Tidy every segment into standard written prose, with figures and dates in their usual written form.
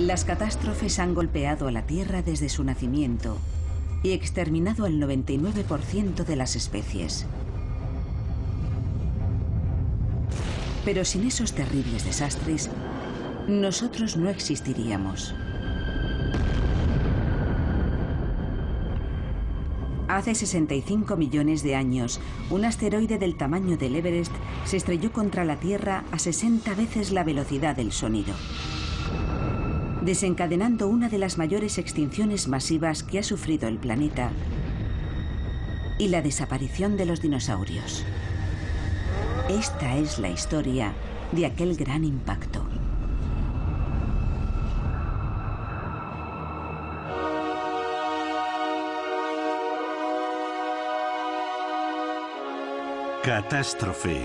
Las catástrofes han golpeado a la Tierra desde su nacimiento y exterminado al 99% de las especies. Pero sin esos terribles desastres, nosotros no existiríamos. Hace 65 millones de años, un asteroide del tamaño del Everest se estrelló contra la Tierra a 60 veces la velocidad del sonido, desencadenando una de las mayores extinciones masivas que ha sufrido el planeta y la desaparición de los dinosaurios. Esta es la historia de aquel gran impacto. Catástrofe.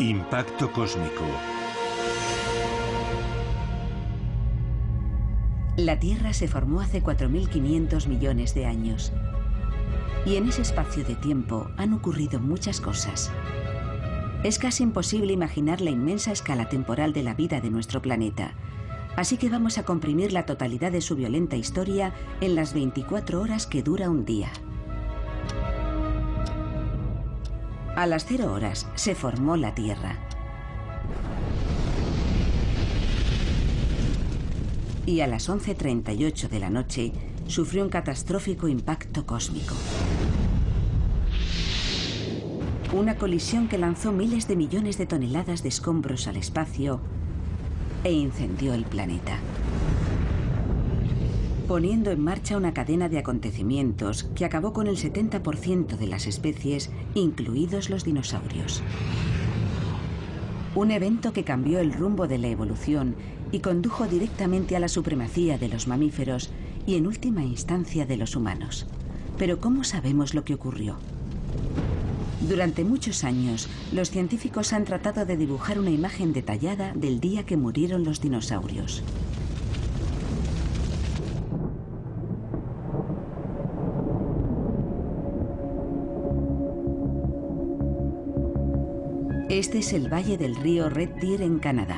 Impacto cósmico. La Tierra se formó hace 4.500 millones de años. Y en ese espacio de tiempo han ocurrido muchas cosas. Es casi imposible imaginar la inmensa escala temporal de la vida de nuestro planeta. Así que vamos a comprimir la totalidad de su violenta historia en las 24 horas que dura un día. A las 0 horas se formó la Tierra. Y a las 11:38 de la noche sufrió un catastrófico impacto cósmico. Una colisión que lanzó miles de millones de toneladas de escombros al espacio e incendió el planeta, poniendo en marcha una cadena de acontecimientos que acabó con el 70% de las especies, incluidos los dinosaurios. Un evento que cambió el rumbo de la evolución y condujo directamente a la supremacía de los mamíferos y, en última instancia, de los humanos. Pero ¿cómo sabemos lo que ocurrió? Durante muchos años, los científicos han tratado de dibujar una imagen detallada del día que murieron los dinosaurios. Este es el valle del río Red Deer en Canadá.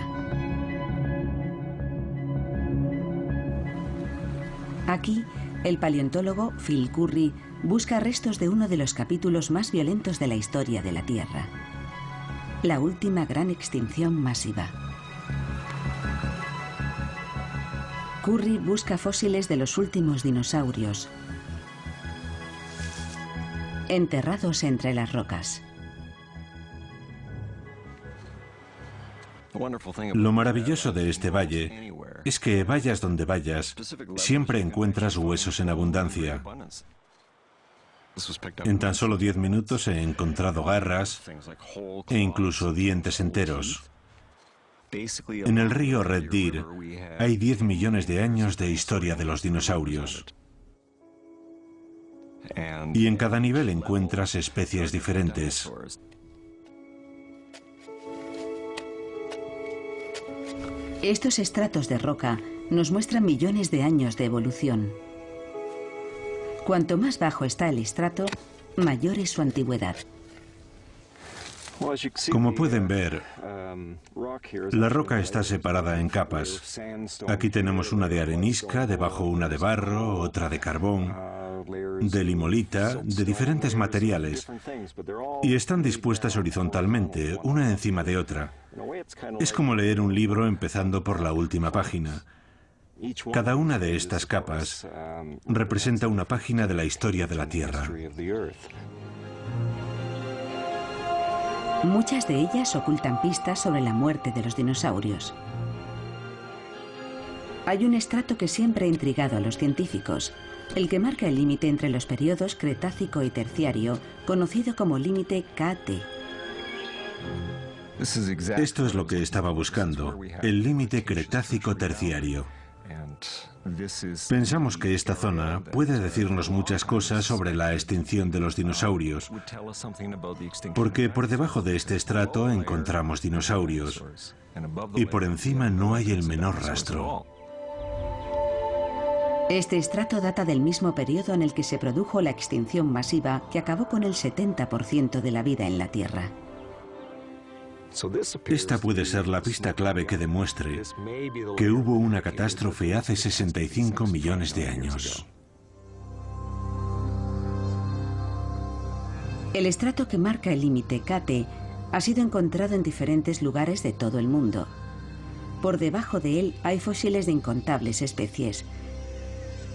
Aquí, el paleontólogo Phil Currie busca restos de uno de los capítulos más violentos de la historia de la Tierra: la última gran extinción masiva. Currie busca fósiles de los últimos dinosaurios enterrados entre las rocas. Lo maravilloso de este valle es que vayas donde vayas, siempre encuentras huesos en abundancia. En tan solo 10 minutos he encontrado garras e incluso dientes enteros. En el río Red Deer hay 10 millones de años de historia de los dinosaurios. Y en cada nivel encuentras especies diferentes. Estos estratos de roca nos muestran millones de años de evolución. Cuanto más bajo está el estrato, mayor es su antigüedad. Como pueden ver, la roca está separada en capas. Aquí tenemos una de arenisca, debajo una de barro, otra de carbón, de limolita, de diferentes materiales, y están dispuestas horizontalmente, una encima de otra. Es como leer un libro empezando por la última página. Cada una de estas capas representa una página de la historia de la Tierra. Muchas de ellas ocultan pistas sobre la muerte de los dinosaurios. Hay un estrato que siempre ha intrigado a los científicos, el que marca el límite entre los periodos Cretácico y Terciario, conocido como límite KT. Esto es lo que estaba buscando, el límite Cretácico-Terciario. Pensamos que esta zona puede decirnos muchas cosas sobre la extinción de los dinosaurios, porque por debajo de este estrato encontramos dinosaurios y por encima no hay el menor rastro. Este estrato data del mismo periodo en el que se produjo la extinción masiva que acabó con el 70% de la vida en la Tierra. Esta puede ser la pista clave que demuestre que hubo una catástrofe hace 65 millones de años. El estrato que marca el límite Kate ha sido encontrado en diferentes lugares de todo el mundo. Por debajo de él hay fósiles de incontables especies,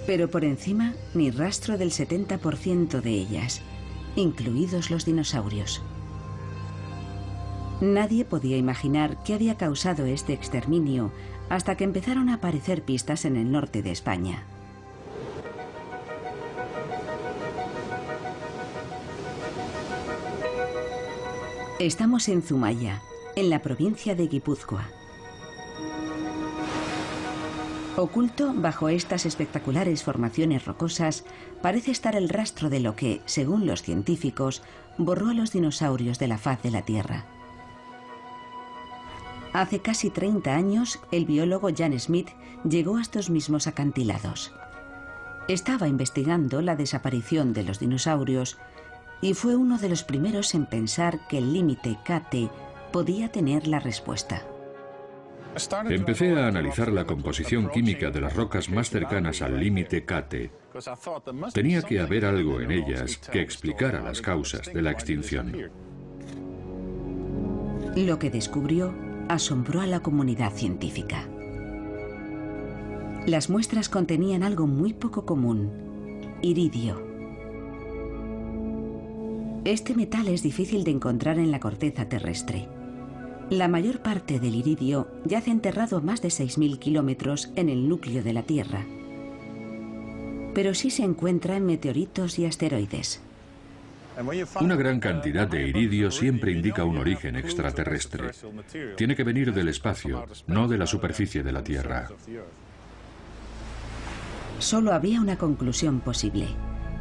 pero por encima ni rastro del 70% de ellas, incluidos los dinosaurios. Nadie podía imaginar qué había causado este exterminio hasta que empezaron a aparecer pistas en el norte de España. Estamos en Zumaya, en la provincia de Guipúzcoa. Oculto bajo estas espectaculares formaciones rocosas, parece estar el rastro de lo que, según los científicos, borró a los dinosaurios de la faz de la Tierra. Hace casi 30 años, el biólogo Jan Smith llegó a estos mismos acantilados. Estaba investigando la desaparición de los dinosaurios y fue uno de los primeros en pensar que el límite Kate podía tener la respuesta. Empecé a analizar la composición química de las rocas más cercanas al límite Kate. Tenía que haber algo en ellas que explicara las causas de la extinción. Lo que descubrió asombró a la comunidad científica. Las muestras contenían algo muy poco común: iridio. Este metal es difícil de encontrar en la corteza terrestre. La mayor parte del iridio yace enterrado a más de 6.000 kilómetros en el núcleo de la Tierra. Pero sí se encuentra en meteoritos y asteroides. Una gran cantidad de iridio siempre indica un origen extraterrestre. Tiene que venir del espacio, no de la superficie de la Tierra. Solo había una conclusión posible.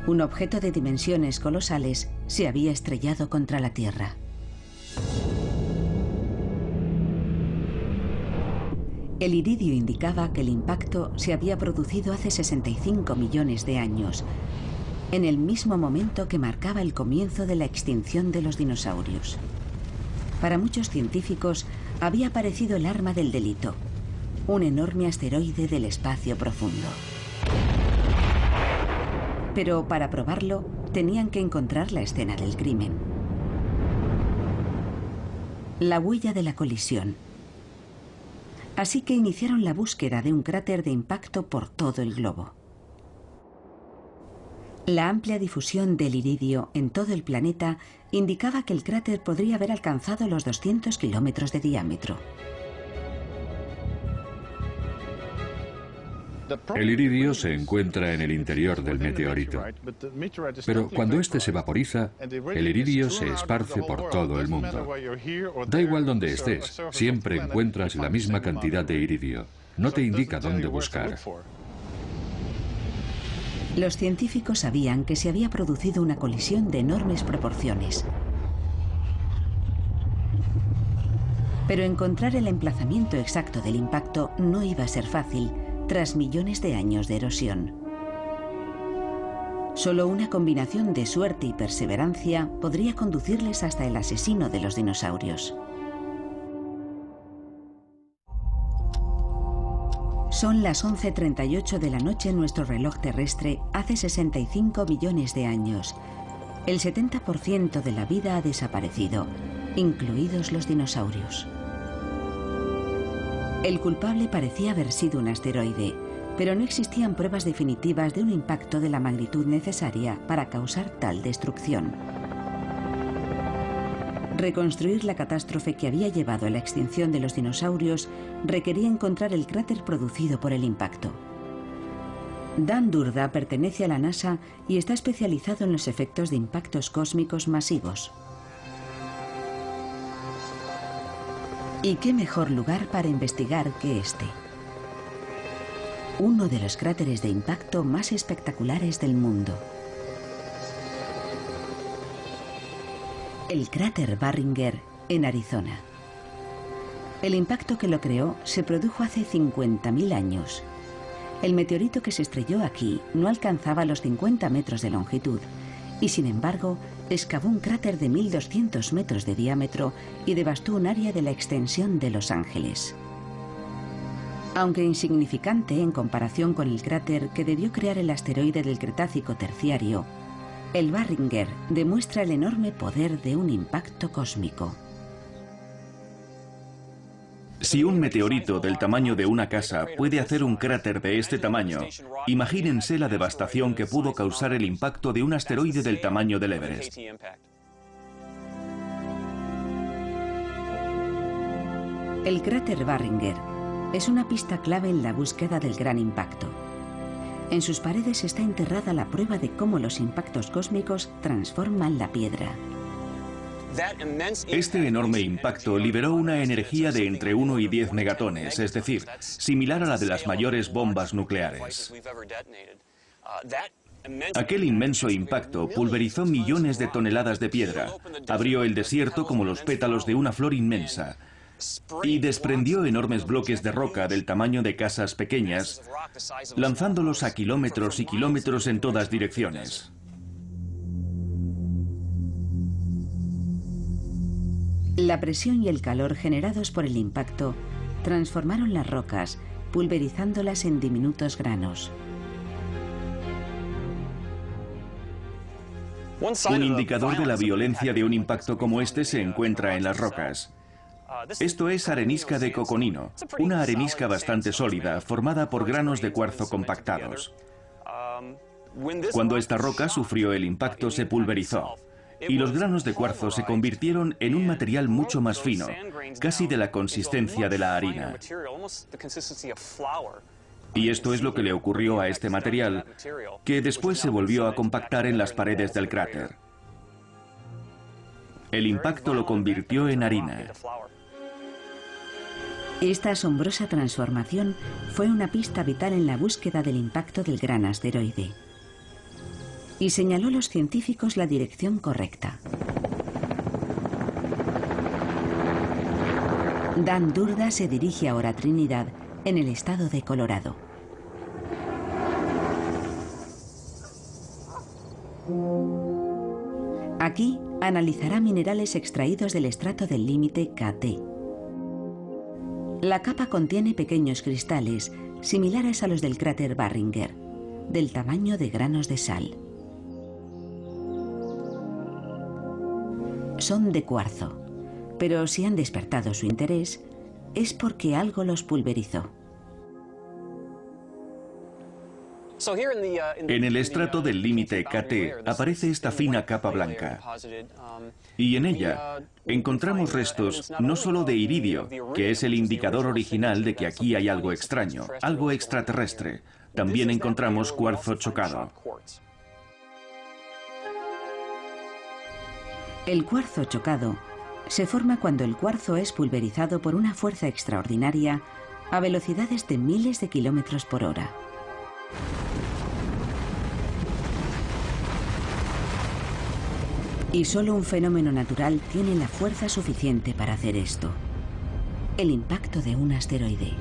Un objeto de dimensiones colosales se había estrellado contra la Tierra. El iridio indicaba que el impacto se había producido hace 65 millones de años, en el mismo momento que marcaba el comienzo de la extinción de los dinosaurios. Para muchos científicos había aparecido el arma del delito, un enorme asteroide del espacio profundo. Pero para probarlo, tenían que encontrar la escena del crimen. La huella de la colisión. Así que iniciaron la búsqueda de un cráter de impacto por todo el globo. La amplia difusión del iridio en todo el planeta indicaba que el cráter podría haber alcanzado los 200 kilómetros de diámetro. El iridio se encuentra en el interior del meteorito, pero cuando este se vaporiza, el iridio se esparce por todo el mundo. Da igual donde estés, siempre encuentras la misma cantidad de iridio. No te indica dónde buscar. Los científicos sabían que se había producido una colisión de enormes proporciones. Pero encontrar el emplazamiento exacto del impacto no iba a ser fácil, tras millones de años de erosión. Solo una combinación de suerte y perseverancia podría conducirles hasta el asesino de los dinosaurios. Son las 11:38 de la noche en nuestro reloj terrestre hace 65 millones de años. El 70% de la vida ha desaparecido, incluidos los dinosaurios. El culpable parecía haber sido un asteroide, pero no existían pruebas definitivas de un impacto de la magnitud necesaria para causar tal destrucción. Reconstruir la catástrofe que había llevado a la extinción de los dinosaurios requería encontrar el cráter producido por el impacto. Dan Durda pertenece a la NASA y está especializado en los efectos de impactos cósmicos masivos. ¿Y qué mejor lugar para investigar que este? Uno de los cráteres de impacto más espectaculares del mundo. El cráter Barringer, en Arizona. El impacto que lo creó se produjo hace 50.000 años. El meteorito que se estrelló aquí no alcanzaba los 50 metros de longitud y, sin embargo, excavó un cráter de 1.200 metros de diámetro y devastó un área de la extensión de Los Ángeles. Aunque insignificante en comparación con el cráter que debió crear el asteroide del Cretácico terciario, el Barringer demuestra el enorme poder de un impacto cósmico. Si un meteorito del tamaño de una casa puede hacer un cráter de este tamaño, imagínense la devastación que pudo causar el impacto de un asteroide del tamaño del Everest. El cráter Barringer es una pista clave en la búsqueda del gran impacto. En sus paredes está enterrada la prueba de cómo los impactos cósmicos transforman la piedra. Este enorme impacto liberó una energía de entre 1 y 10 megatones, es decir, similar a la de las mayores bombas nucleares. Aquel inmenso impacto pulverizó millones de toneladas de piedra, abrió el desierto como los pétalos de una flor inmensa y desprendió enormes bloques de roca del tamaño de casas pequeñas, lanzándolos a kilómetros y kilómetros en todas direcciones. La presión y el calor generados por el impacto transformaron las rocas, pulverizándolas en diminutos granos. Un indicador de la violencia de un impacto como este se encuentra en las rocas. Esto es arenisca de coconino, una arenisca bastante sólida formada por granos de cuarzo compactados. Cuando esta roca sufrió el impacto, se pulverizó. Y los granos de cuarzo se convirtieron en un material mucho más fino, casi de la consistencia de la harina. Y esto es lo que le ocurrió a este material, que después se volvió a compactar en las paredes del cráter. El impacto lo convirtió en harina. Esta asombrosa transformación fue una pista vital en la búsqueda del impacto del gran asteroide. Y señaló a los científicos la dirección correcta. Dan Durda se dirige ahora a Trinidad, en el estado de Colorado. Aquí analizará minerales extraídos del estrato del límite KT. La capa contiene pequeños cristales, similares a los del cráter Barringer, del tamaño de granos de sal. Son de cuarzo, pero si han despertado su interés, es porque algo los pulverizó. En el estrato del límite KT aparece esta fina capa blanca, y en ella encontramos restos no solo de iridio, que es el indicador original de que aquí hay algo extraño, algo extraterrestre, también encontramos cuarzo chocado. El cuarzo chocado se forma cuando el cuarzo es pulverizado por una fuerza extraordinaria a velocidades de miles de kilómetros por hora. Y solo un fenómeno natural tiene la fuerza suficiente para hacer esto: el impacto de un asteroide.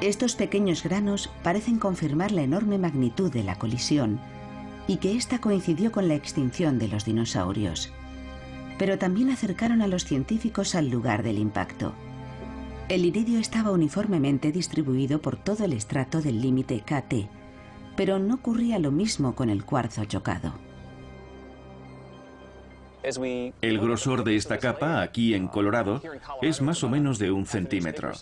Estos pequeños granos parecen confirmar la enorme magnitud de la colisión, y que ésta coincidió con la extinción de los dinosaurios. Pero también acercaron a los científicos al lugar del impacto. El iridio estaba uniformemente distribuido por todo el estrato del límite KT, pero no ocurría lo mismo con el cuarzo chocado. El grosor de esta capa, aquí en Colorado, es más o menos de 1 centímetro.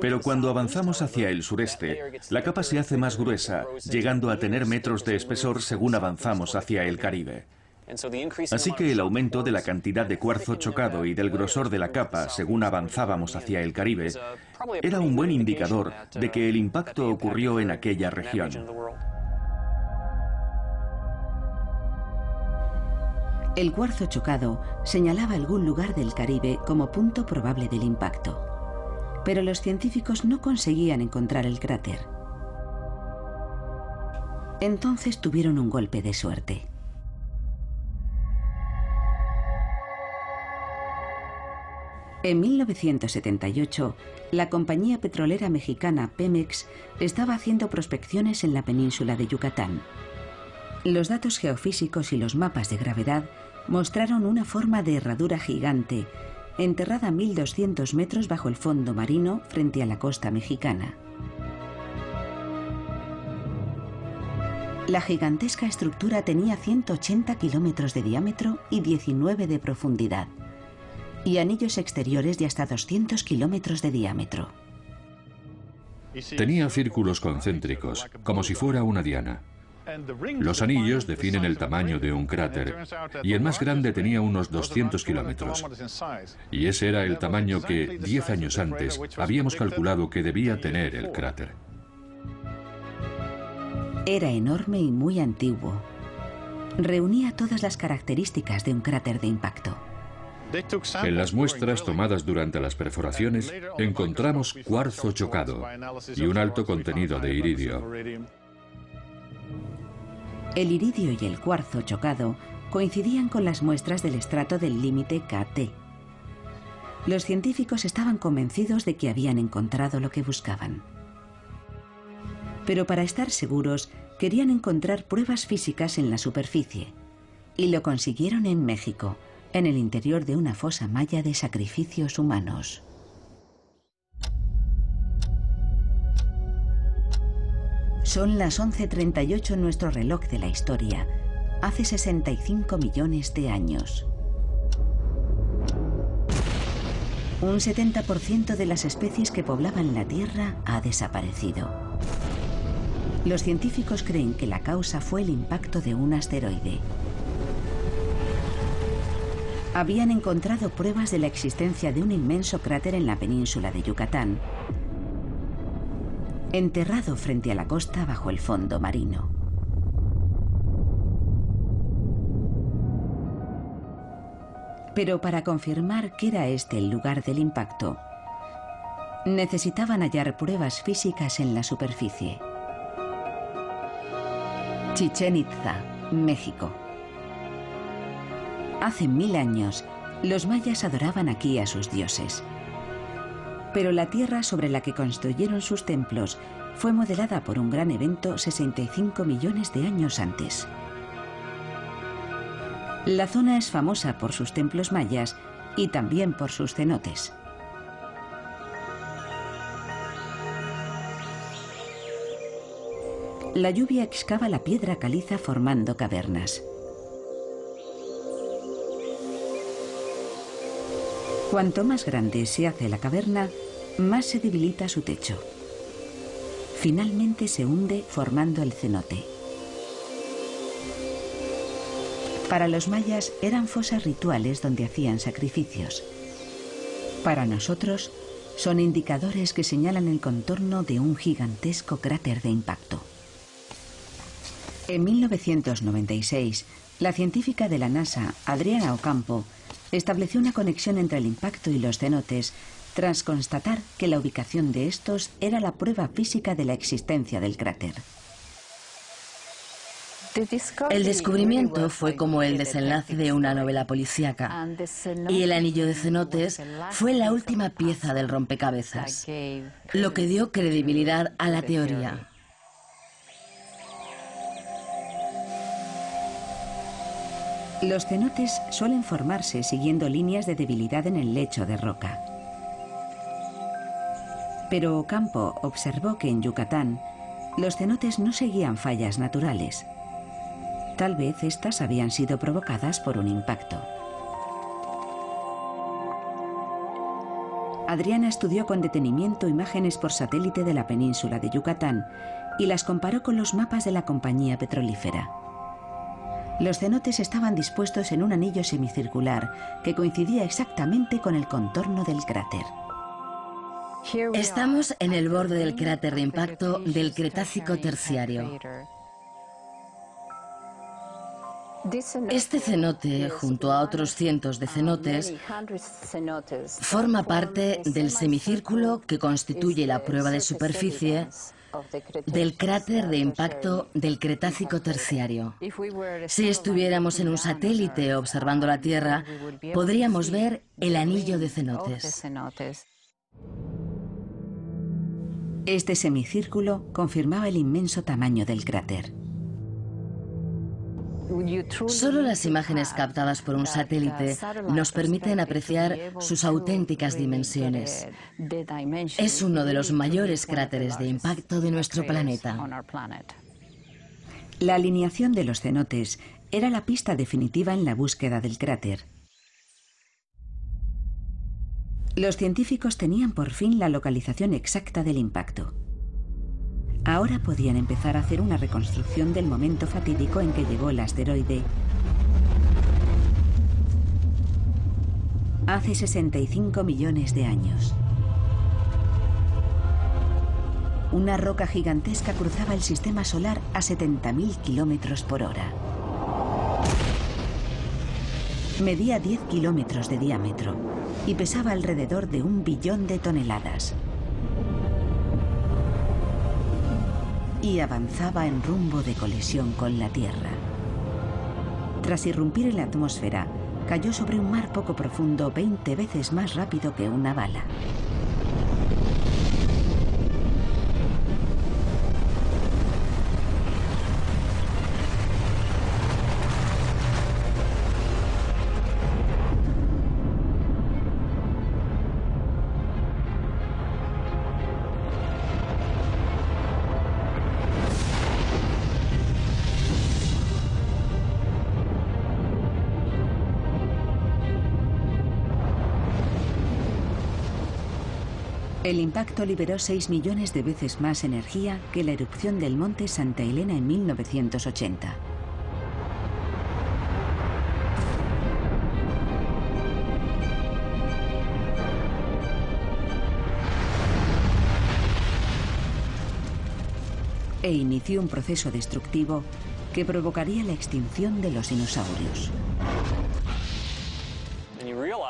Pero cuando avanzamos hacia el sureste, la capa se hace más gruesa, llegando a tener metros de espesor según avanzamos hacia el Caribe. Así que el aumento de la cantidad de cuarzo chocado y del grosor de la capa según avanzábamos hacia el Caribe era un buen indicador de que el impacto ocurrió en aquella región. El cuarzo chocado señalaba algún lugar del Caribe como punto probable del impacto. Pero los científicos no conseguían encontrar el cráter. Entonces tuvieron un golpe de suerte. En 1978, la compañía petrolera mexicana Pemex estaba haciendo prospecciones en la península de Yucatán. Los datos geofísicos y los mapas de gravedad mostraron una forma de herradura gigante, enterrada a 1.200 metros bajo el fondo marino frente a la costa mexicana. La gigantesca estructura tenía 180 kilómetros de diámetro y 19 de profundidad, y anillos exteriores de hasta 200 kilómetros de diámetro. Tenía círculos concéntricos, como si fuera una diana. Los anillos definen el tamaño de un cráter, y el más grande tenía unos 200 kilómetros. Y ese era el tamaño que, 10 años antes, habíamos calculado que debía tener el cráter. Era enorme y muy antiguo. Reunía todas las características de un cráter de impacto. En las muestras tomadas durante las perforaciones, encontramos cuarzo chocado y un alto contenido de iridio. El iridio y el cuarzo chocado coincidían con las muestras del estrato del límite KT. Los científicos estaban convencidos de que habían encontrado lo que buscaban. Pero para estar seguros, querían encontrar pruebas físicas en la superficie. Y lo consiguieron en México, en el interior de una fosa maya de sacrificios humanos. Son las 11:38 en nuestro reloj de la historia, hace 65 millones de años. Un 70% de las especies que poblaban la Tierra ha desaparecido. Los científicos creen que la causa fue el impacto de un asteroide. Habían encontrado pruebas de la existencia de un inmenso cráter en la península de Yucatán, enterrado frente a la costa bajo el fondo marino. Pero para confirmar que era este el lugar del impacto, necesitaban hallar pruebas físicas en la superficie. Chichén Itzá, México. Hace 1000 años, los mayas adoraban aquí a sus dioses. Pero la tierra sobre la que construyeron sus templos fue modelada por un gran evento 65 millones de años antes. La zona es famosa por sus templos mayas y también por sus cenotes. La lluvia excava la piedra caliza formando cavernas. Cuanto más grande se hace la caverna, más se debilita su techo. Finalmente se hunde formando el cenote. Para los mayas eran fosas rituales donde hacían sacrificios. Para nosotros son indicadores que señalan el contorno de un gigantesco cráter de impacto. En 1996, la científica de la NASA, Adriana Ocampo, estableció una conexión entre el impacto y los cenotes tras constatar que la ubicación de estos era la prueba física de la existencia del cráter. El descubrimiento fue como el desenlace de una novela policíaca, y el anillo de cenotes fue la última pieza del rompecabezas, lo que dio credibilidad a la teoría. Los cenotes suelen formarse siguiendo líneas de debilidad en el lecho de roca. Pero Ocampo observó que en Yucatán los cenotes no seguían fallas naturales. Tal vez estas habían sido provocadas por un impacto. Adriana estudió con detenimiento imágenes por satélite de la península de Yucatán y las comparó con los mapas de la compañía petrolífera. Los cenotes estaban dispuestos en un anillo semicircular que coincidía exactamente con el contorno del cráter. Estamos en el borde del cráter de impacto del Cretácico terciario. Este cenote, junto a otros cientos de cenotes, forma parte del semicírculo que constituye la prueba de superficie del cráter de impacto del Cretácico terciario. Si estuviéramos en un satélite observando la Tierra, podríamos ver el anillo de cenotes. Este semicírculo confirmaba el inmenso tamaño del cráter. Solo las imágenes captadas por un satélite nos permiten apreciar sus auténticas dimensiones. Es uno de los mayores cráteres de impacto de nuestro planeta. La alineación de los cenotes era la pista definitiva en la búsqueda del cráter. Los científicos tenían por fin la localización exacta del impacto. Ahora podían empezar a hacer una reconstrucción del momento fatídico en que llegó el asteroide. Hace 65 millones de años. Una roca gigantesca cruzaba el sistema solar a 70.000 kilómetros por hora. Medía 10 kilómetros de diámetro y pesaba alrededor de 1 billón de toneladas. Y avanzaba en rumbo de colisión con la Tierra. Tras irrumpir en la atmósfera, cayó sobre un mar poco profundo 20 veces más rápido que una bala. El impacto liberó 6 millones de veces más energía que la erupción del Monte Santa Helena en 1980. E inició un proceso destructivo que provocaría la extinción de los dinosaurios.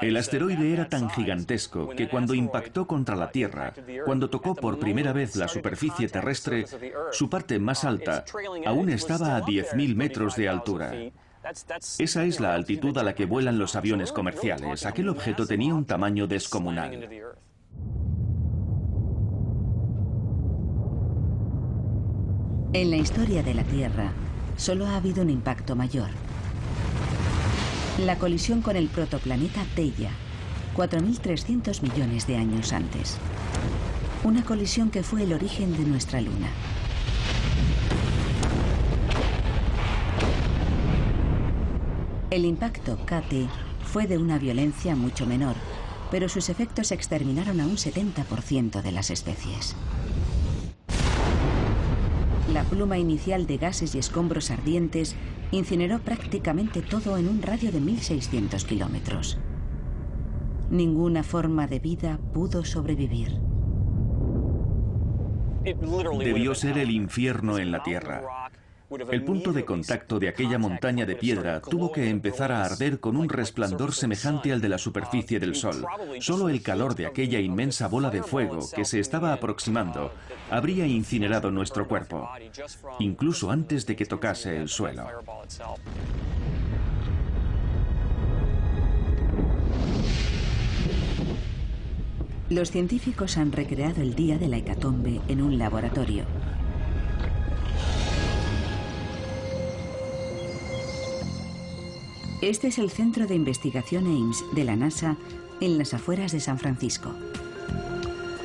El asteroide era tan gigantesco que cuando impactó contra la Tierra, cuando tocó por primera vez la superficie terrestre, su parte más alta aún estaba a 10.000 metros de altura. Esa es la altitud a la que vuelan los aviones comerciales. Aquel objeto tenía un tamaño descomunal. En la historia de la Tierra, solo ha habido un impacto mayor. La colisión con el protoplaneta Theia, 4.300 millones de años antes. Una colisión que fue el origen de nuestra Luna. El impacto Kathy fue de una violencia mucho menor, pero sus efectos exterminaron a un 70% de las especies. La pluma inicial de gases y escombros ardientes incineró prácticamente todo en un radio de 1.600 kilómetros. Ninguna forma de vida pudo sobrevivir. Debió ser el infierno en la Tierra. El punto de contacto de aquella montaña de piedra tuvo que empezar a arder con un resplandor semejante al de la superficie del Sol. Solo el calor de aquella inmensa bola de fuego que se estaba aproximando habría incinerado nuestro cuerpo, incluso antes de que tocase el suelo. Los científicos han recreado el día de la hecatombe en un laboratorio. Este es el Centro de Investigación Ames de la NASA en las afueras de San Francisco.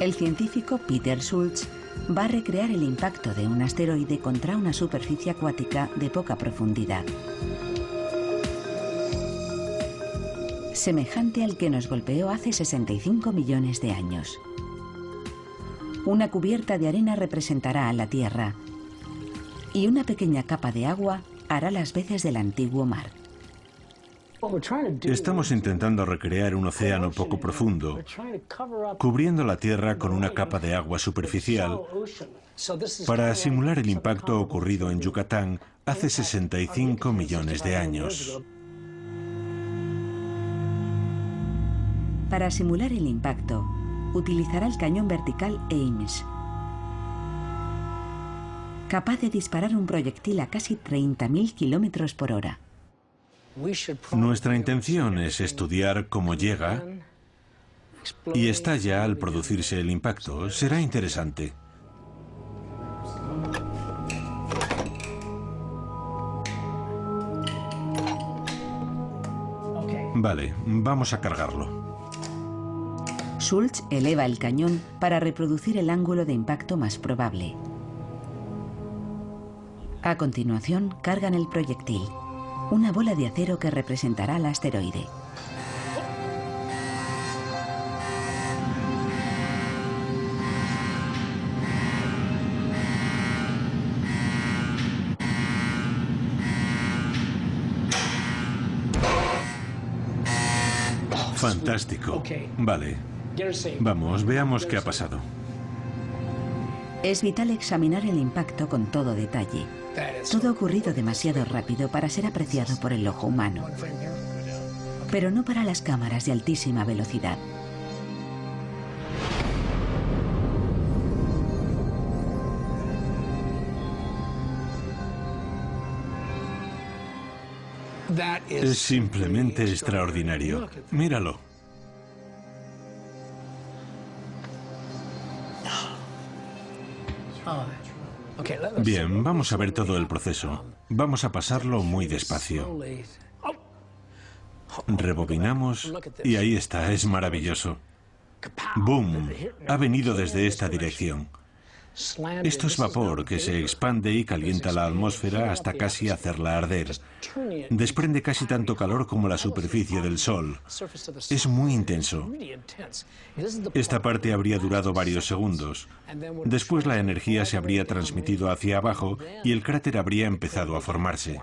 El científico Peter Schultz va a recrear el impacto de un asteroide contra una superficie acuática de poca profundidad, semejante al que nos golpeó hace 65 millones de años. Una cubierta de arena representará a la Tierra y una pequeña capa de agua hará las veces del antiguo mar. Estamos intentando recrear un océano poco profundo, cubriendo la Tierra con una capa de agua superficial para simular el impacto ocurrido en Yucatán hace 65 millones de años. Para simular el impacto, utilizará el cañón vertical Ames, capaz de disparar un proyectil a casi 30.000 kilómetros por hora. Nuestra intención es estudiar cómo llega y estalla al producirse el impacto. Será interesante. Vale, vamos a cargarlo. Schultz eleva el cañón para reproducir el ángulo de impacto más probable. A continuación, cargan el proyectil, una bola de acero que representará al asteroide. Fantástico. Vale. Vamos, veamos qué ha pasado. Es vital examinar el impacto con todo detalle. Todo ha ocurrido demasiado rápido para ser apreciado por el ojo humano, pero no para las cámaras de altísima velocidad. Es simplemente extraordinario. Míralo. Bien, vamos a ver todo el proceso. Vamos a pasarlo muy despacio. Rebobinamos y ahí está, es maravilloso. ¡Boom! Ha venido desde esta dirección. Esto es vapor que se expande y calienta la atmósfera hasta casi hacerla arder. Desprende casi tanto calor como la superficie del Sol. Es muy intenso. Esta parte habría durado varios segundos. Después la energía se habría transmitido hacia abajo y el cráter habría empezado a formarse.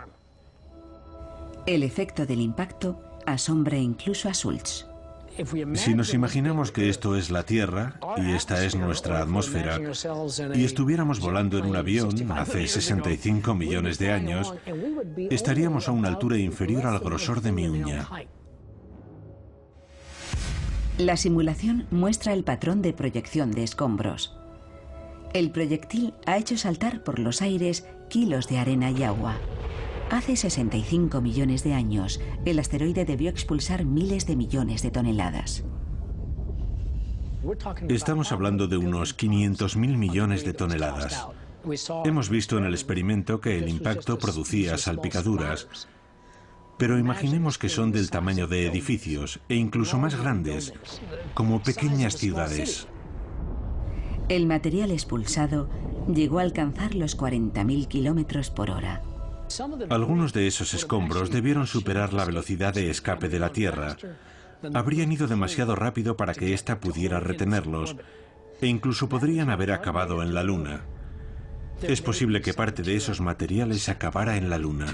El efecto del impacto asombra incluso a Schultz. Si nos imaginamos que esto es la Tierra y esta es nuestra atmósfera y estuviéramos volando en un avión hace 65 millones de años, estaríamos a una altura inferior al grosor de mi uña. La simulación muestra el patrón de proyección de escombros. El proyectil ha hecho saltar por los aires kilos de arena y agua. Hace 65 millones de años, el asteroide debió expulsar miles de millones de toneladas. Estamos hablando de unos 500.000 millones de toneladas. Hemos visto en el experimento que el impacto producía salpicaduras, pero imaginemos que son del tamaño de edificios e incluso más grandes, como pequeñas ciudades. El material expulsado llegó a alcanzar los 40.000 kilómetros por hora. Algunos de esos escombros debieron superar la velocidad de escape de la Tierra. Habrían ido demasiado rápido para que ésta pudiera retenerlos, e incluso podrían haber acabado en la Luna. Es posible que parte de esos materiales acabara en la Luna.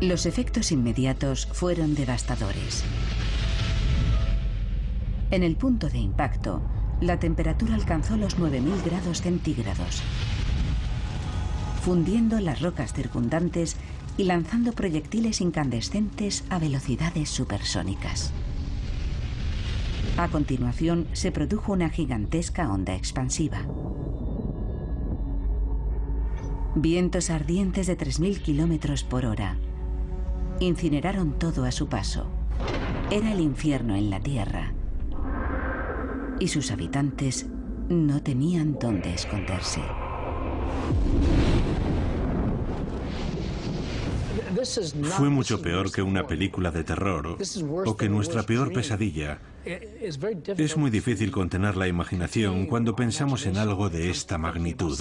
Los efectos inmediatos fueron devastadores. En el punto de impacto, la temperatura alcanzó los 9.000 grados centígrados, fundiendo las rocas circundantes y lanzando proyectiles incandescentes a velocidades supersónicas. A continuación, se produjo una gigantesca onda expansiva. Vientos ardientes de 3.000 kilómetros por hora incineraron todo a su paso. Era el infierno en la Tierra. Y sus habitantes no tenían dónde esconderse. Fue mucho peor que una película de terror o que nuestra peor pesadilla. Es muy difícil contener la imaginación cuando pensamos en algo de esta magnitud.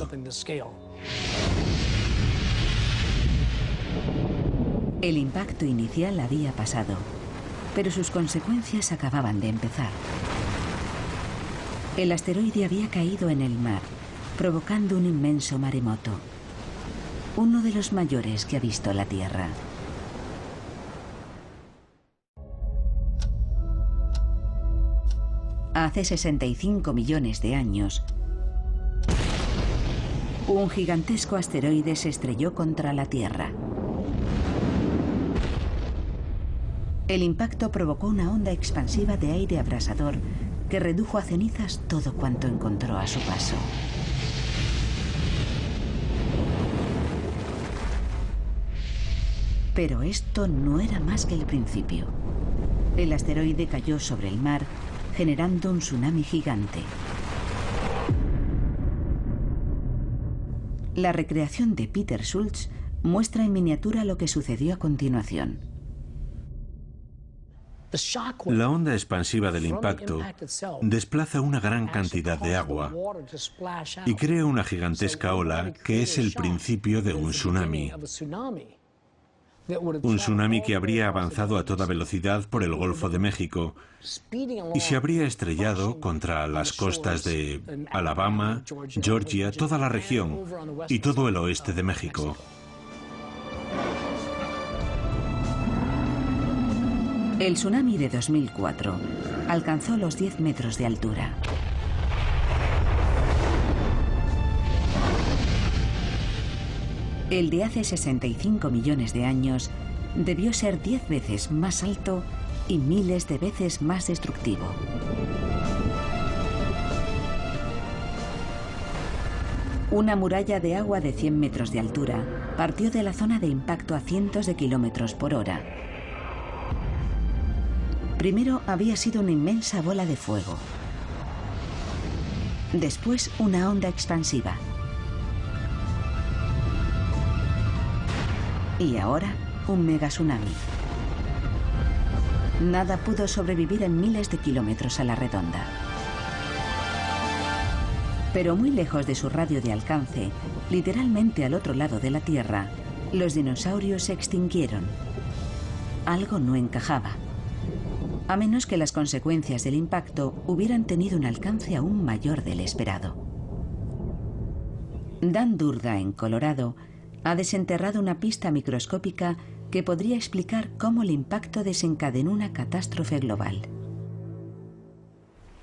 El impacto inicial había pasado, pero sus consecuencias acababan de empezar. El asteroide había caído en el mar, provocando un inmenso maremoto, uno de los mayores que ha visto la Tierra. Hace 65 millones de años, un gigantesco asteroide se estrelló contra la Tierra. El impacto provocó una onda expansiva de aire abrasador que redujo a cenizas todo cuanto encontró a su paso. Pero esto no era más que el principio. El asteroide cayó sobre el mar, generando un tsunami gigante. La recreación de Peter Schultz muestra en miniatura lo que sucedió a continuación. La onda expansiva del impacto desplaza una gran cantidad de agua y crea una gigantesca ola que es el principio de un tsunami. Un tsunami que habría avanzado a toda velocidad por el Golfo de México y se habría estrellado contra las costas de Alabama, Georgia, toda la región y todo el oeste de México. El tsunami de 2004 alcanzó los 10 metros de altura. El de hace 65 millones de años debió ser 10 veces más alto y miles de veces más destructivo. Una muralla de agua de 100 metros de altura partió de la zona de impacto a cientos de kilómetros por hora. Primero había sido una inmensa bola de fuego. Después una onda expansiva. Y ahora un mega tsunami. Nada pudo sobrevivir en miles de kilómetros a la redonda. Pero muy lejos de su radio de alcance, literalmente al otro lado de la Tierra, los dinosaurios se extinguieron. Algo no encajaba. A menos que las consecuencias del impacto hubieran tenido un alcance aún mayor del esperado. Dan Durda, en Colorado, ha desenterrado una pista microscópica que podría explicar cómo el impacto desencadenó una catástrofe global.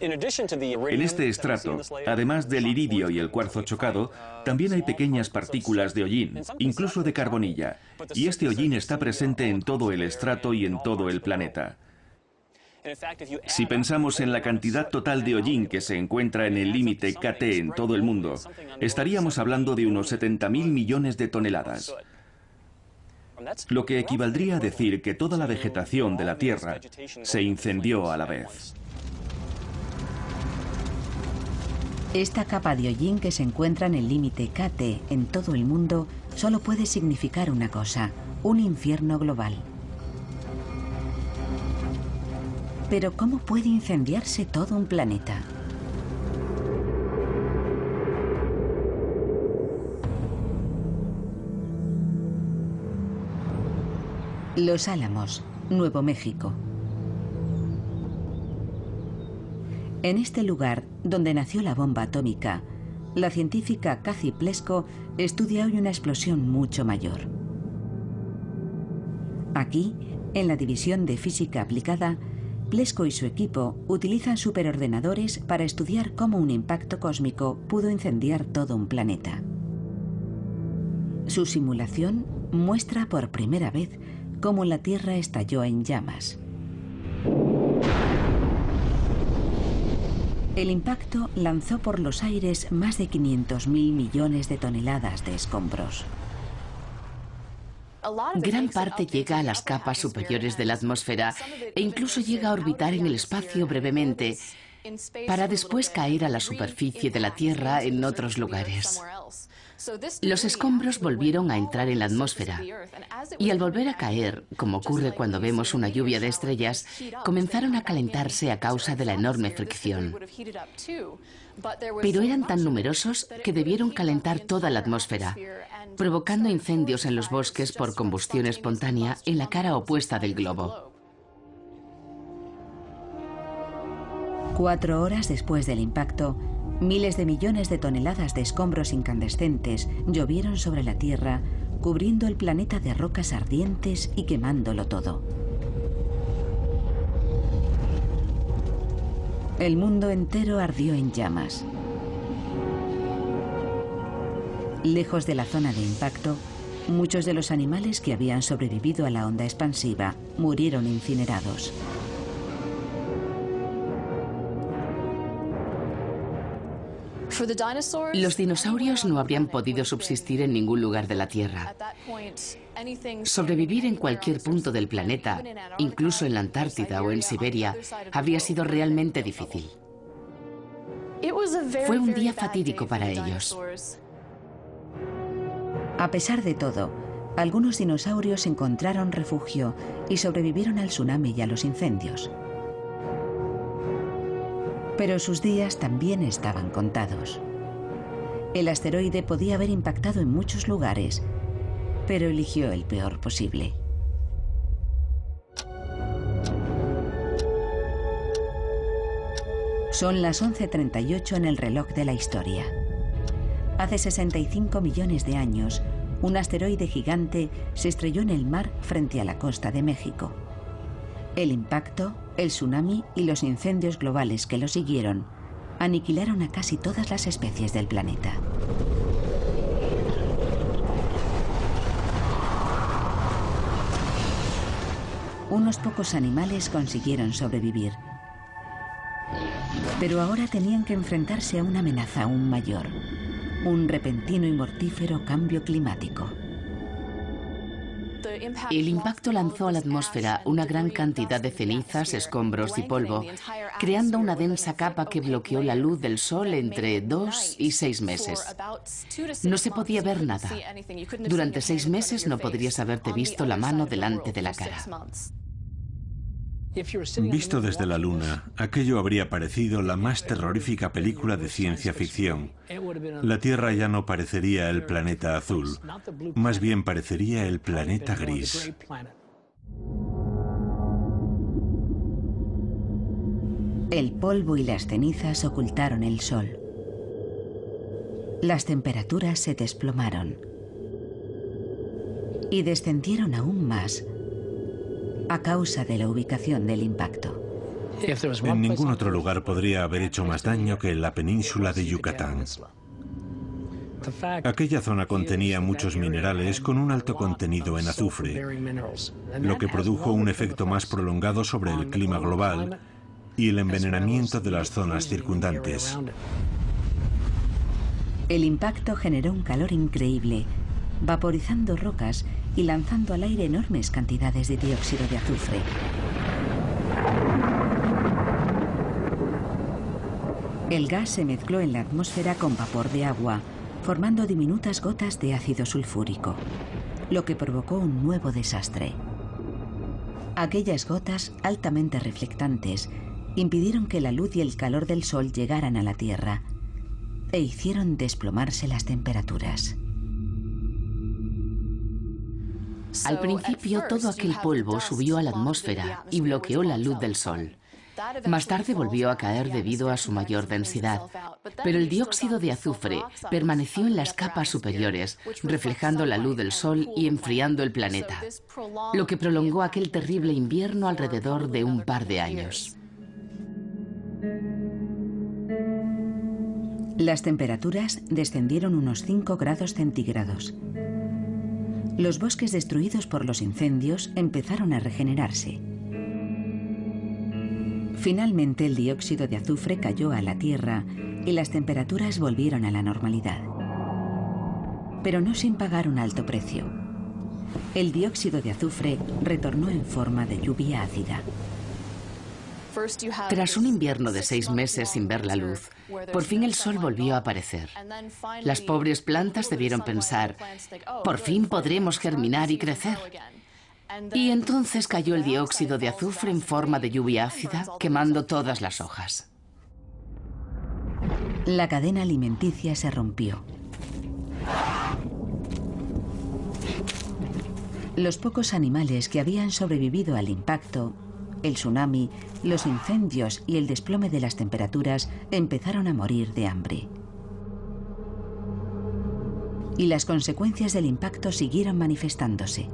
En este estrato, además del iridio y el cuarzo chocado, también hay pequeñas partículas de hollín, incluso de carbonilla, y este hollín está presente en todo el estrato y en todo el planeta. Si pensamos en la cantidad total de hollín que se encuentra en el límite KT en todo el mundo, estaríamos hablando de unos 70.000 millones de toneladas. Lo que equivaldría a decir que toda la vegetación de la Tierra se incendió a la vez. Esta capa de hollín que se encuentra en el límite KT en todo el mundo solo puede significar una cosa: un infierno global. Pero ¿cómo puede incendiarse todo un planeta? Los Álamos, Nuevo México. En este lugar, donde nació la bomba atómica, la científica Kathy Plesko estudia hoy una explosión mucho mayor. Aquí, en la División de Física Aplicada, Plesko y su equipo utilizan superordenadores para estudiar cómo un impacto cósmico pudo incendiar todo un planeta. Su simulación muestra por primera vez cómo la Tierra estalló en llamas. El impacto lanzó por los aires más de 500.000 millones de toneladas de escombros. Gran parte llega a las capas superiores de la atmósfera e incluso llega a orbitar en el espacio brevemente para después caer a la superficie de la Tierra en otros lugares. Los escombros volvieron a entrar en la atmósfera y al volver a caer, como ocurre cuando vemos una lluvia de estrellas, comenzaron a calentarse a causa de la enorme fricción. Pero eran tan numerosos que debieron calentar toda la atmósfera, provocando incendios en los bosques por combustión espontánea en la cara opuesta del globo. 4 horas después del impacto, miles de millones de toneladas de escombros incandescentes llovieron sobre la Tierra, cubriendo el planeta de rocas ardientes y quemándolo todo. El mundo entero ardió en llamas. Lejos de la zona de impacto, muchos de los animales que habían sobrevivido a la onda expansiva murieron incinerados. Los dinosaurios no habrían podido subsistir en ningún lugar de la Tierra. Sobrevivir en cualquier punto del planeta, incluso en la Antártida o en Siberia, habría sido realmente difícil. Fue un día fatídico para ellos. A pesar de todo, algunos dinosaurios encontraron refugio y sobrevivieron al tsunami y a los incendios. Pero sus días también estaban contados. El asteroide podía haber impactado en muchos lugares, pero eligió el peor posible. Son las 11:38 en el reloj de la historia. Hace 65 millones de años, un asteroide gigante se estrelló en el mar frente a la costa de México. El impacto, el tsunami y los incendios globales que lo siguieron aniquilaron a casi todas las especies del planeta. Unos pocos animales consiguieron sobrevivir, pero ahora tenían que enfrentarse a una amenaza aún mayor, un repentino y mortífero cambio climático. El impacto lanzó a la atmósfera una gran cantidad de cenizas, escombros y polvo, creando una densa capa que bloqueó la luz del sol entre 2 y 6 meses. No se podía ver nada. Durante 6 meses no podrías haberte visto la mano delante de la cara. Visto desde la Luna, aquello habría parecido la más terrorífica película de ciencia ficción. La Tierra ya no parecería el planeta azul, más bien parecería el planeta gris. El polvo y las cenizas ocultaron el sol. Las temperaturas se desplomaron y descendieron aún más a causa de la ubicación del impacto. En ningún otro lugar podría haber hecho más daño que en la península de Yucatán. Aquella zona contenía muchos minerales con un alto contenido en azufre, lo que produjo un efecto más prolongado sobre el clima global y el envenenamiento de las zonas circundantes. El impacto generó un calor increíble, vaporizando rocas y lanzando al aire enormes cantidades de dióxido de azufre. El gas se mezcló en la atmósfera con vapor de agua, formando diminutas gotas de ácido sulfúrico, lo que provocó un nuevo desastre. Aquellas gotas, altamente reflectantes, impidieron que la luz y el calor del sol llegaran a la Tierra e hicieron desplomarse las temperaturas. Al principio, todo aquel polvo subió a la atmósfera y bloqueó la luz del sol. Más tarde volvió a caer debido a su mayor densidad, pero el dióxido de azufre permaneció en las capas superiores, reflejando la luz del sol y enfriando el planeta, lo que prolongó aquel terrible invierno alrededor de un par de años. Las temperaturas descendieron unos 5 grados centígrados. Los bosques destruidos por los incendios empezaron a regenerarse. Finalmente, el dióxido de azufre cayó a la Tierra y las temperaturas volvieron a la normalidad. Pero no sin pagar un alto precio. El dióxido de azufre retornó en forma de lluvia ácida. Tras un invierno de 6 meses sin ver la luz, por fin el sol volvió a aparecer. Las pobres plantas debieron pensar, por fin podremos germinar y crecer. Y entonces cayó el dióxido de azufre en forma de lluvia ácida, quemando todas las hojas. La cadena alimenticia se rompió. Los pocos animales que habían sobrevivido al impacto, el tsunami, los incendios y el desplome de las temperaturas empezaron a morir de hambre. Y las consecuencias del impacto siguieron manifestándose.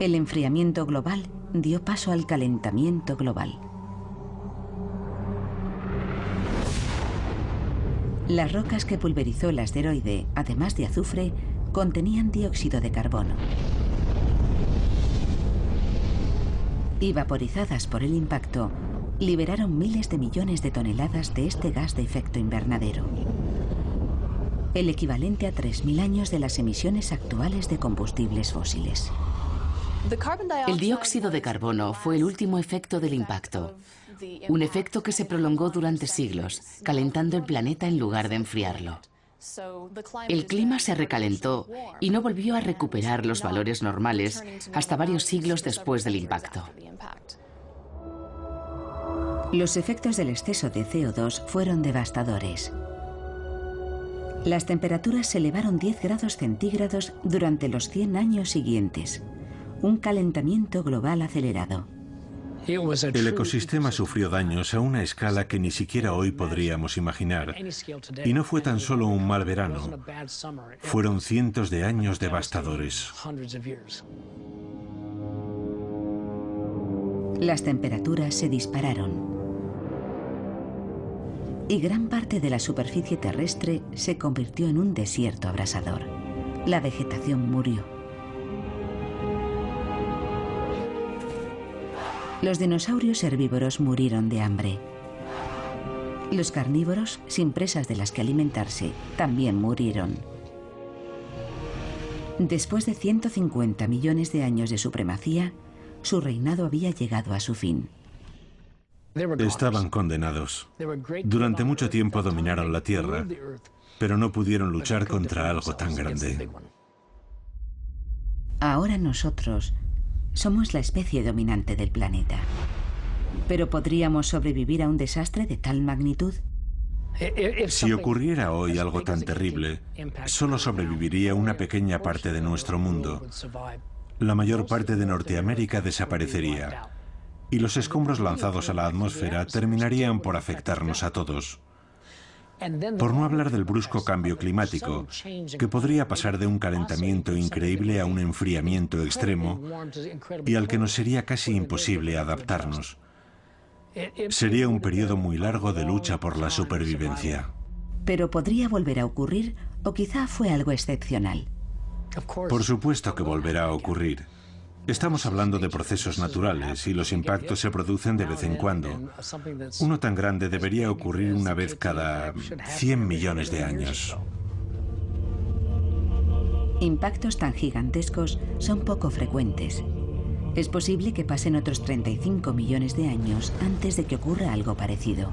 El enfriamiento global dio paso al calentamiento global. Las rocas que pulverizó el asteroide, además de azufre, contenían dióxido de carbono, y vaporizadas por el impacto, liberaron miles de millones de toneladas de este gas de efecto invernadero, el equivalente a 3.000 años de las emisiones actuales de combustibles fósiles. El dióxido de carbono fue el último efecto del impacto, un efecto que se prolongó durante siglos, calentando el planeta en lugar de enfriarlo. El clima se recalentó y no volvió a recuperar los valores normales hasta varios siglos después del impacto. Los efectos del exceso de CO2 fueron devastadores. Las temperaturas se elevaron 10 grados centígrados durante los 100 años siguientes. Un calentamiento global acelerado. El ecosistema sufrió daños a una escala que ni siquiera hoy podríamos imaginar. Y no fue tan solo un mal verano. Fueron cientos de años devastadores. Las temperaturas se dispararon. Y gran parte de la superficie terrestre se convirtió en un desierto abrasador. La vegetación murió. Los dinosaurios herbívoros murieron de hambre. Los carnívoros, sin presas de las que alimentarse, también murieron. Después de 150 millones de años de supremacía, su reinado había llegado a su fin. Estaban condenados. Durante mucho tiempo dominaron la Tierra, pero no pudieron luchar contra algo tan grande. Ahora nosotros somos la especie dominante del planeta. ¿Pero podríamos sobrevivir a un desastre de tal magnitud? Si ocurriera hoy algo tan terrible, solo sobreviviría una pequeña parte de nuestro mundo. La mayor parte de Norteamérica desaparecería, y los escombros lanzados a la atmósfera terminarían por afectarnos a todos. Por no hablar del brusco cambio climático, que podría pasar de un calentamiento increíble a un enfriamiento extremo y al que nos sería casi imposible adaptarnos. Sería un periodo muy largo de lucha por la supervivencia. Pero podría volver a ocurrir, o quizá fue algo excepcional. Por supuesto que volverá a ocurrir. Estamos hablando de procesos naturales y los impactos se producen de vez en cuando. Uno tan grande debería ocurrir una vez cada 100 millones de años. Impactos tan gigantescos son poco frecuentes. Es posible que pasen otros 35 millones de años antes de que ocurra algo parecido.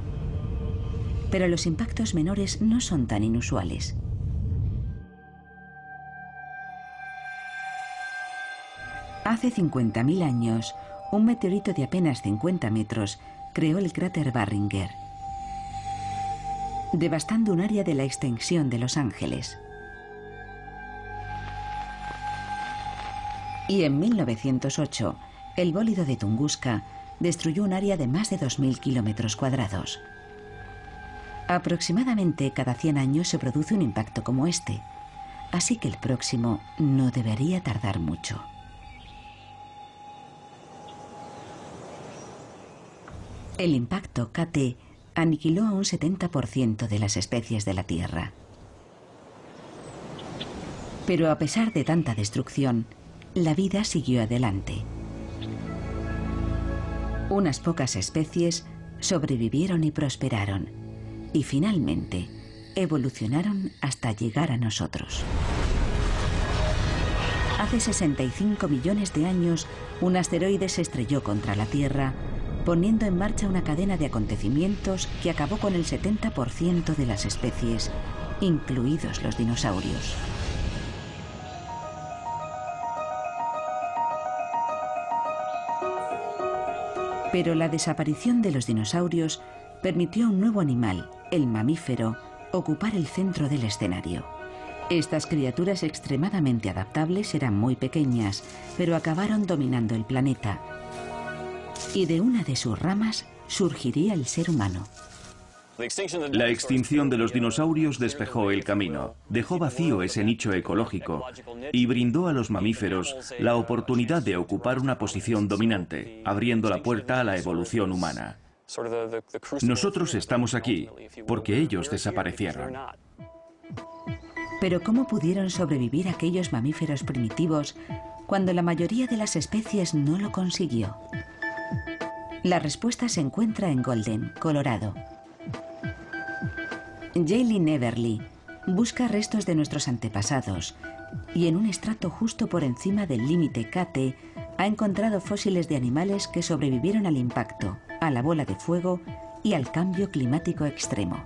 Pero los impactos menores no son tan inusuales. Hace 50.000 años, un meteorito de apenas 50 metros creó el cráter Barringer, devastando un área de la extensión de Los Ángeles. Y en 1908, el bólido de Tunguska destruyó un área de más de 2.000 kilómetros cuadrados. Aproximadamente cada 100 años se produce un impacto como este, así que el próximo no debería tardar mucho. El impacto Kate aniquiló a un 70% de las especies de la Tierra. Pero a pesar de tanta destrucción, la vida siguió adelante. Unas pocas especies sobrevivieron y prosperaron, y finalmente evolucionaron hasta llegar a nosotros. Hace 65 millones de años, un asteroide se estrelló contra la Tierra, poniendo en marcha una cadena de acontecimientos que acabó con el 70% de las especies, incluidos los dinosaurios. Pero la desaparición de los dinosaurios permitió a un nuevo animal, el mamífero, ocupar el centro del escenario. Estas criaturas extremadamente adaptables eran muy pequeñas, pero acabaron dominando el planeta. Y de una de sus ramas surgiría el ser humano. La extinción de los dinosaurios despejó el camino, dejó vacío ese nicho ecológico y brindó a los mamíferos la oportunidad de ocupar una posición dominante, abriendo la puerta a la evolución humana. Nosotros estamos aquí porque ellos desaparecieron. Pero ¿cómo pudieron sobrevivir aquellos mamíferos primitivos cuando la mayoría de las especies no lo consiguió? La respuesta se encuentra en Golden, Colorado. Jaylee Neverly busca restos de nuestros antepasados y en un estrato justo por encima del límite Kate ha encontrado fósiles de animales que sobrevivieron al impacto, a la bola de fuego y al cambio climático extremo.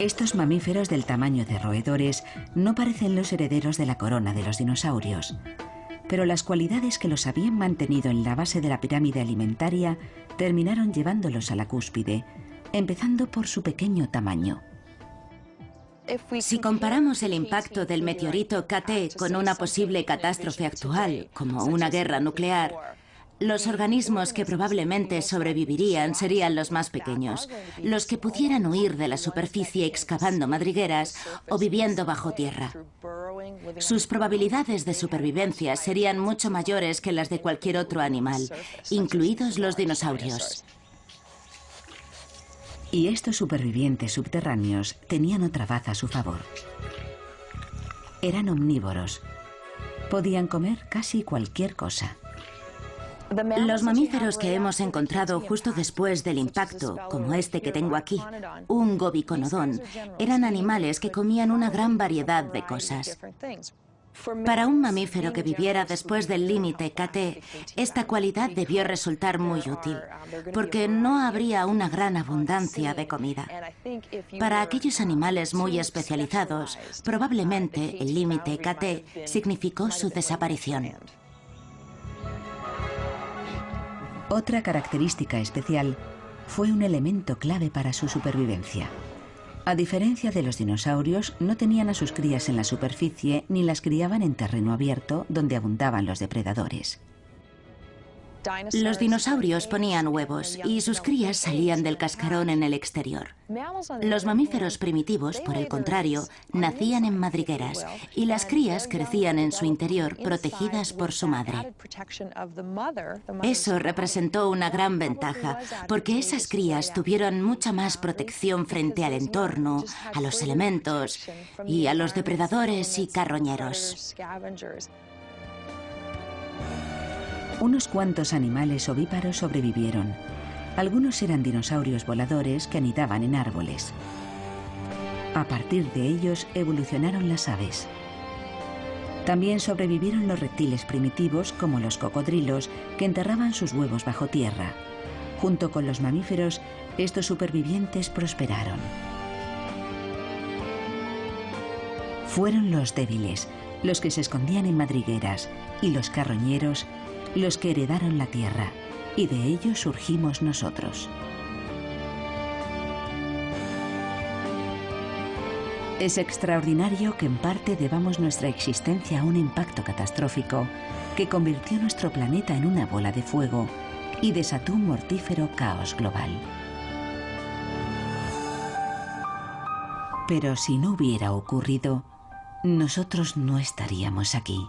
Estos mamíferos del tamaño de roedores no parecen los herederos de la corona de los dinosaurios, pero las cualidades que los habían mantenido en la base de la pirámide alimentaria terminaron llevándolos a la cúspide, empezando por su pequeño tamaño. Si comparamos el impacto del meteorito KT con una posible catástrofe actual, como una guerra nuclear, los organismos que probablemente sobrevivirían serían los más pequeños, los que pudieran huir de la superficie excavando madrigueras o viviendo bajo tierra. Sus probabilidades de supervivencia serían mucho mayores que las de cualquier otro animal, incluidos los dinosaurios. Y estos supervivientes subterráneos tenían otra baza a su favor. Eran omnívoros. Podían comer casi cualquier cosa. Los mamíferos que hemos encontrado justo después del impacto, como este que tengo aquí, un gobiconodón, eran animales que comían una gran variedad de cosas. Para un mamífero que viviera después del límite KT, esta cualidad debió resultar muy útil, porque no habría una gran abundancia de comida. Para aquellos animales muy especializados, probablemente el límite KT significó su desaparición. Otra característica especial fue un elemento clave para su supervivencia. A diferencia de los dinosaurios, no tenían a sus crías en la superficie ni las criaban en terreno abierto donde abundaban los depredadores. Los dinosaurios ponían huevos y sus crías salían del cascarón en el exterior. Los mamíferos primitivos, por el contrario, nacían en madrigueras y las crías crecían en su interior, protegidas por su madre. Eso representó una gran ventaja, porque esas crías tuvieron mucha más protección frente al entorno, a los elementos y a los depredadores y carroñeros. Unos cuantos animales ovíparos sobrevivieron. Algunos eran dinosaurios voladores que anidaban en árboles. A partir de ellos evolucionaron las aves. También sobrevivieron los reptiles primitivos, como los cocodrilos, que enterraban sus huevos bajo tierra. Junto con los mamíferos, estos supervivientes prosperaron. Fueron los débiles, los que se escondían en madrigueras, y los carroñeros, los que heredaron la tierra, y de ellos surgimos nosotros. Es extraordinario que en parte debamos nuestra existencia a un impacto catastrófico que convirtió nuestro planeta en una bola de fuego y desató un mortífero caos global. Pero si no hubiera ocurrido, nosotros no estaríamos aquí.